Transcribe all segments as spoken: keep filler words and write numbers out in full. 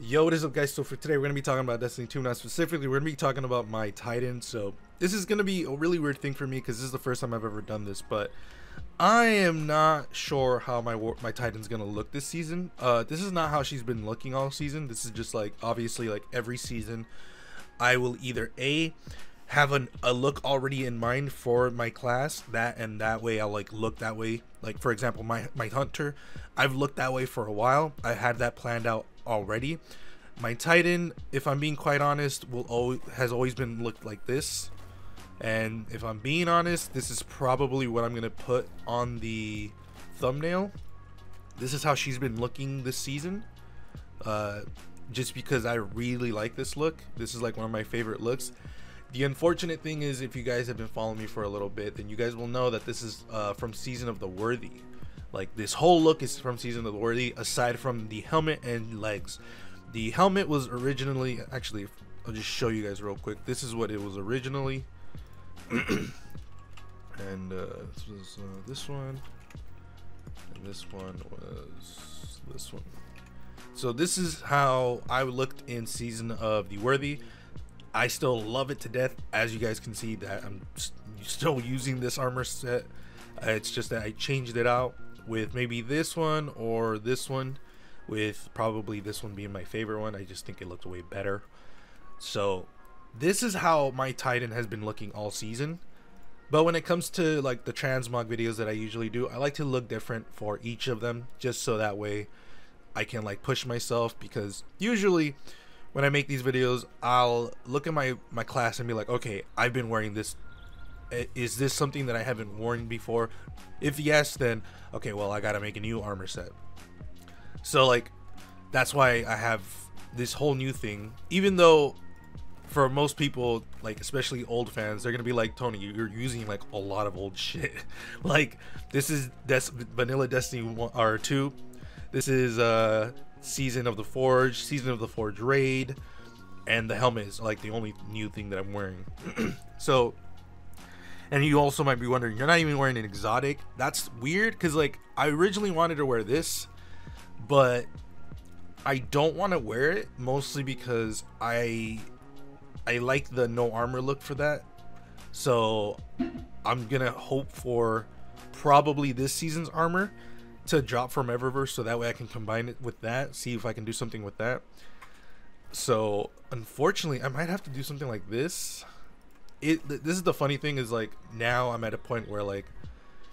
Yo, what is up, guys? So for today, we're going to be talking about Destiny two. Not specifically, we're going to be talking about my Titan. So this is going to be a really weird thing for me because this is the first time I've ever done this. But I am not sure how my my Titan's going to look this season. Uh, this is not how she's been looking all season. This is just like, obviously, like every season, I will either A, have an, a look already in mind for my class, that and that way I'll like look that way. Like, for example, my, my Hunter, I've looked that way for a while. I had that planned out already. My Titan, if I'm being quite honest, will always has always been looked like this, and if I'm being honest, this is probably what I'm gonna put on the thumbnail. This is how she's been looking this season, uh, just because I really like this look. This is like one of my favorite looks. The unfortunate thing is, if you guys have been following me for a little bit, then you guys will know that this is uh, from Season of the Worthy. Like, this whole look is from Season of the Worthy, aside from the helmet and legs. The helmet was originally, actually, I'll just show you guys real quick. This is what it was originally. And uh, this was uh, this one. And this one was this one. So this is how I looked in Season of the Worthy. I still love it to death. As you guys can see, that I'm still using this armor set. Uh, it's just that I changed it out with maybe this one or this one, with probably this one being my favorite one. I just think it looked way better. So this is how my Titan has been looking all season. But when it comes to like the transmog videos that I usually do, I like to look different for each of them, just so that way I can like push myself, because usually when I make these videos, I'll look at my my class and be like, okay, I've been wearing this. Is this something that I haven't worn before? If yes, then okay, well, I gotta make a new armor set. So like, that's why I have this whole new thing, even though for most people, like especially old fans, they're gonna be like, Tony, you're using like a lot of old shit. Like, this is that's vanilla Destiny one or two. This is uh Season of the Forge, Season of the Forge Raid, and the helmet is like the only new thing that I'm wearing. So, and you also might be wondering, you're not even wearing an exotic. That's weird, because like I originally wanted to wear this, but I don't want to wear it, mostly because I I like the no armor look for that. So I'm gonna hope for probably this season's armor to drop from Eververse, so that way I can combine it with that, see if I can do something with that. So unfortunately, I might have to do something like this. It this is the funny thing, is like now I'm at a point where like,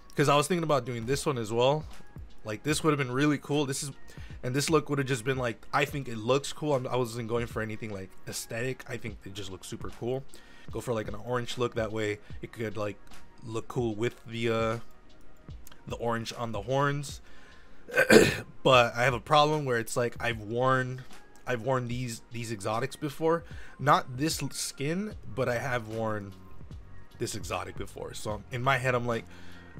because I was thinking about doing this one as well. Like, this would have been really cool. This is, and this look would have just been like, I think it looks cool. I'm, I wasn't going for anything like aesthetic. I think it just looks super cool. Go for like an orange look, that way it could like look cool with the uh the orange on the horns. But I have a problem where it's like I've worn I've worn these these exotics before, not this skin, but I have worn this exotic before. So in my head, I'm like,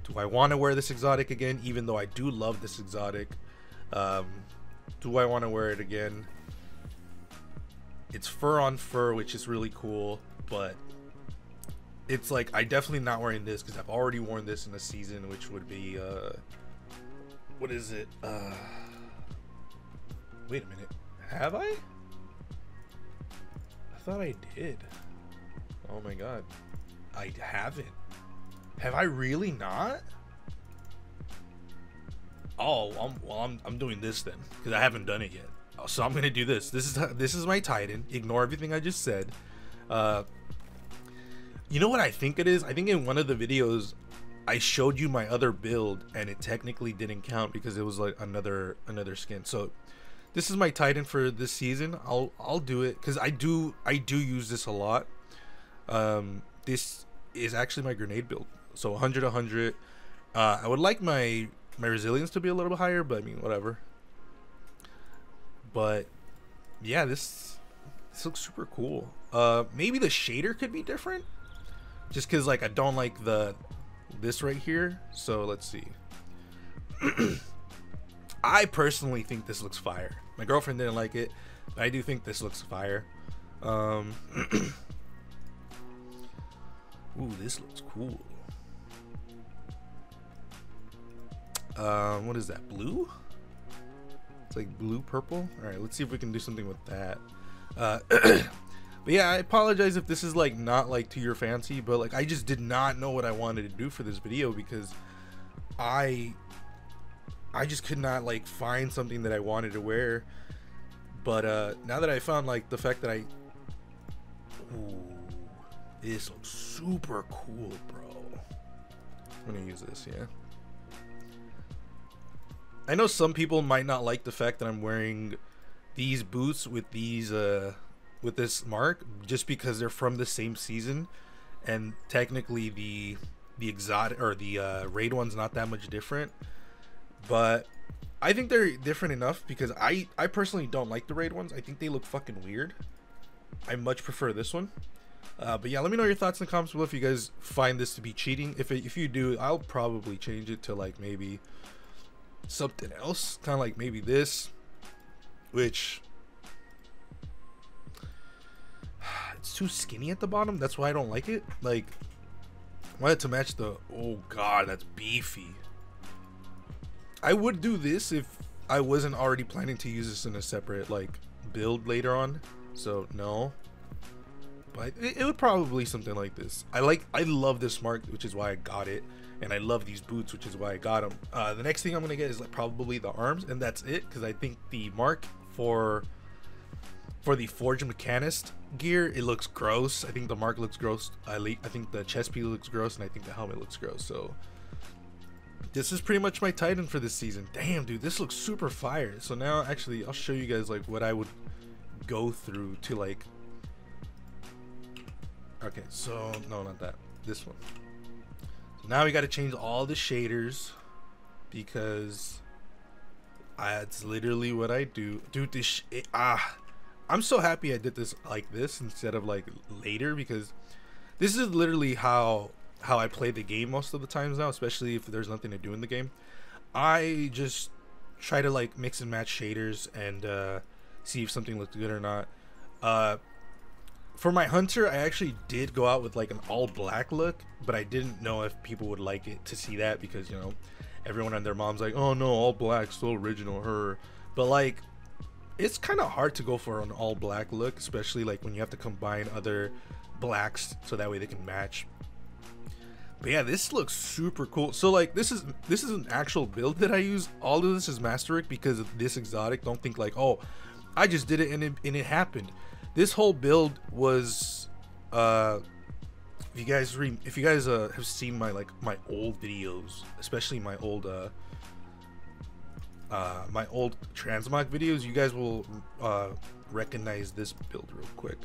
do I want to wear this exotic again? Even though I do love this exotic, um, do I want to wear it again? It's fur on fur, which is really cool, but it's like I definitely not wearing this because I've already worn this in a season, which would be uh, what is it? Uh, wait a minute. Have I? I thought I did. Oh my god. I haven't. Have I really not? Oh, I'm, well, I'm, I'm doing this then, because I haven't done it yet. Oh, so I'm going to do this. This is this is my Titan. Ignore everything I just said. Uh, you know what I think it is? I think in one of the videos, I showed you my other build, and it technically didn't count because it was like another another skin. So this is my Titan for this season. I'll I'll do it because I do I do use this a lot. Um, this is actually my grenade build. So one hundred, one hundred. Uh, I would like my my resilience to be a little bit higher, but I mean, whatever. But yeah, this this looks super cool. Uh, maybe the shader could be different, just because like I don't like the this right here. So let's see. I personally think this looks fire. My girlfriend didn't like it, but I do think this looks fire. Um, ooh, this looks cool. Um, what is that, blue? It's like blue purple. All right, let's see if we can do something with that. Uh, but yeah, I apologize if this is like not like to your fancy, but like I just did not know what I wanted to do for this video because I I just could not like find something that I wanted to wear. But uh, now that I found like the fact that I, ooh, this looks super cool, bro. I'm gonna use this, yeah. I know some people might not like the fact that I'm wearing these boots with these uh with this mark just because they're from the same season, and technically the the exotic or the uh raid one's not that much different, but I think they're different enough because I I personally don't like the raid ones. I think they look fucking weird. I much prefer this one. Uh, but yeah, let me know your thoughts in the comments below if you guys find this to be cheating. If it, if you do, I'll probably change it to like maybe something else, kind of like maybe this, which it's too skinny at the bottom. That's why I don't like it. Like, I wanted to match the, oh god, that's beefy. I would do this if I wasn't already planning to use this in a separate like build later on, so no, but it, it would probably something like this. I like, I love this mark, which is why I got it, and I love these boots, which is why I got them. Uh, the next thing I'm gonna get is like probably the arms, and that's it, because I think the mark for for the Forge Mechanist gear, it looks gross. I think the mark looks gross. I, le I think the chest piece looks gross, and I think the helmet looks gross. So this is pretty much my Titan for this season. Damn, dude, this looks super fire. So now, actually, I'll show you guys like what I would go through to like. Okay, so no, not that. This one. Now we got to change all the shaders because that's literally what I do. Dude, this sh it, ah, I'm so happy I did this like this instead of like later, because this is literally how how I play the game most of the times now, especially if there's nothing to do in the game. I just try to like mix and match shaders and uh, see if something looks good or not. Uh, For my hunter, I actually did go out with like an all black look, but I didn't know if people would like it to see that because, you know, everyone and their mom's like, oh no, all black, so original, her. But like, it's kind of hard to go for an all black look, especially like when you have to combine other blacks so that way they can match. But yeah, this looks super cool. So like, this is this is an actual build that I use. All of this is Masteric because of this exotic. Don't think like, oh, I just did it and it, and it happened. This whole build was, uh, if you guys re if you guys uh, have seen my like my old videos, especially my old uh, uh, my old transmog videos, you guys will uh, recognize this build real quick.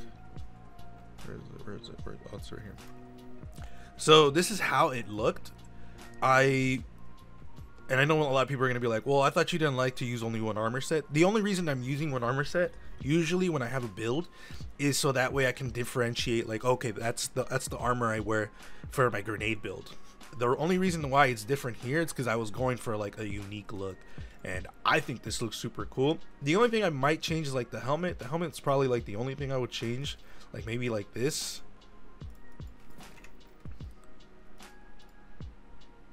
Where is it? Where is it? Where is it? Oh, it's right here. So this is how it looked. I and I know a lot of people are gonna be like, well, I thought you didn't like to use only one armor set. The only reason I'm using one armor set usually when I have a build is so that way I can differentiate like, okay, that's the that's the armor I wear for my grenade build. The only reason why it's different here is because I was going for like a unique look, and I think this looks super cool. The only thing I might change is like the helmet. The helmet's probably like the only thing I would change, like maybe like this,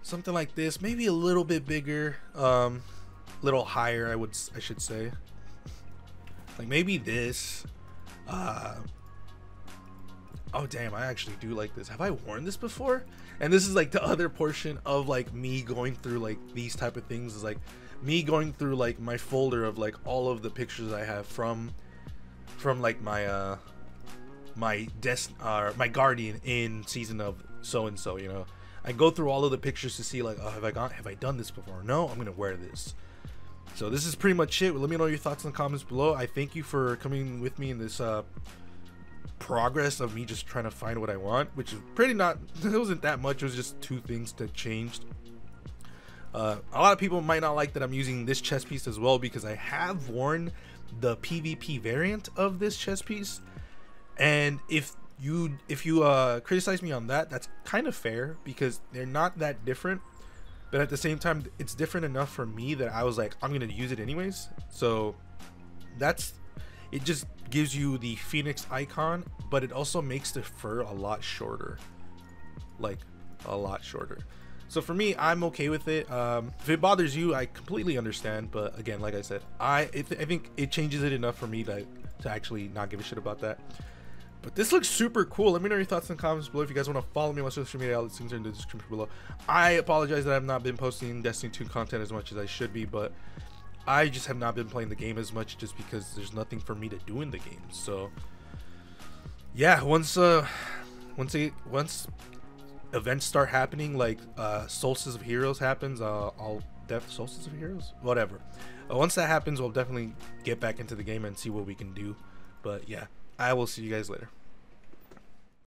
something like this, maybe a little bit bigger, um a little higher, I would I should say. Like maybe this. Uh, oh damn, I actually do like this. Have I worn this before? And this is like the other portion of like me going through like these type of things, is like me going through like my folder of like all of the pictures I have from from like my uh my Dest uh, my Guardian in season of so and so. You know, I go through all of the pictures to see like, oh, have I got have I done this before? No, I'm gonna wear this. So this is pretty much it. Let me know your thoughts in the comments below. I thank you for coming with me in this uh, progress of me just trying to find what I want, which is pretty not, it wasn't that much. It was just two things that changed. Uh, a lot of people might not like that I'm using this chest piece as well, because I have worn the PvP variant of this chest piece. And if you, if you uh, criticize me on that, that's kind of fair because they're not that different. But at the same time, it's different enough for me that I was like, I'm gonna use it anyways. So that's, it just gives you the Phoenix icon, but it also makes the fur a lot shorter, like a lot shorter. So for me, I'm okay with it. Um, if it bothers you, I completely understand. But again, like I said, I it th I think it changes it enough for me that to actually not give a shit about that. But this looks super cool. Let me know your thoughts in the comments below. If you guys want to follow me on social media, all the links are in the description below. I apologize that I've not been posting Destiny two content as much as I should be, but I just have not been playing the game as much just because there's nothing for me to do in the game. So yeah, once uh once it once events start happening, like uh Solstice of Heroes happens, uh I'll def Solstice of Heroes? Whatever. Uh, once that happens, we'll definitely get back into the game and see what we can do. But yeah, I will see you guys later.